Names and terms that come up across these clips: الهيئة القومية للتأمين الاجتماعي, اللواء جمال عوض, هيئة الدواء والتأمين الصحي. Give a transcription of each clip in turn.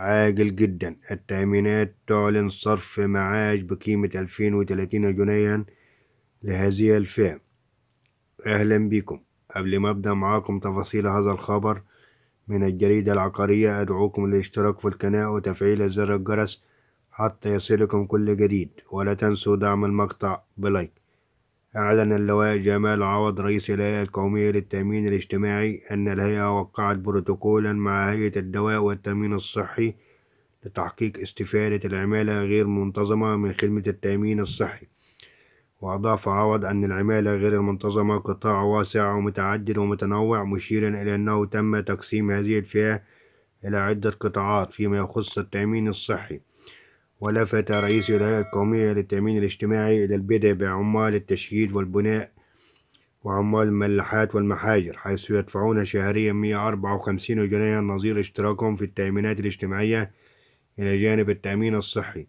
عاجل جدا. التأمينات تعلن صرف معاش بقيمة 2030 جنيها لهذه الفئة. أهلا بكم. قبل ما أبدأ معاكم تفاصيل هذا الخبر من الجريدة العقارية، أدعوكم للاشتراك في القناة وتفعيل زر الجرس حتى يصلكم كل جديد، ولا تنسوا دعم المقطع بلايك. أعلن اللواء جمال عوض رئيس الهيئة القومية للتأمين الاجتماعي أن الهيئة وقعت بروتوكولا مع هيئة الدواء والتأمين الصحي لتحقيق استفادة العمالة غير منتظمة من خدمة التأمين الصحي. وأضاف عوض أن العمالة غير المنتظمة قطاع واسع ومتعدد ومتنوع، مشيرا إلى أنه تم تقسيم هذه الفئة إلى عدة قطاعات فيما يخص التأمين الصحي. ولفت رئيس الهيئة القومية للتأمين الاجتماعي إلى البدء بعمال التشييد والبناء وعمال الملاحات والمحاجر، حيث يدفعون شهريا 154 جنيها نظير اشتراكهم في التأمينات الاجتماعية إلى جانب التأمين الصحي.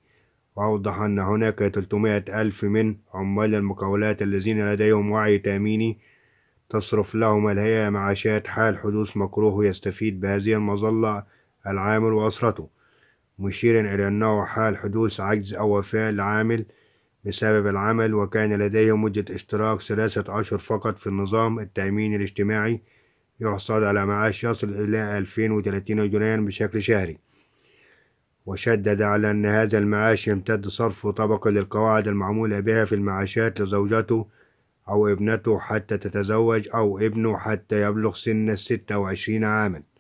وأوضح أن هناك 300,000 من عمال المقاولات الذين لديهم وعي تأميني تصرف لهم الهيئة معاشات حال حدوث مكروه يستفيد بهذه المظلة العامل وأسرته، مشيرا إلى أنه حال حدوث عجز أو وفاة العامل بسبب العمل وكان لديهم مدة اشتراك 3 أشهر فقط في النظام التأمين الاجتماعي يحصل على معاش يصل إلى 2030 جنيها بشكل شهري. وشدد على أن هذا المعاش يمتد صرفه طبقا للقواعد المعمولة بها في المعاشات لزوجته أو ابنته حتى تتزوج أو ابنه حتى يبلغ سن 26 عاما.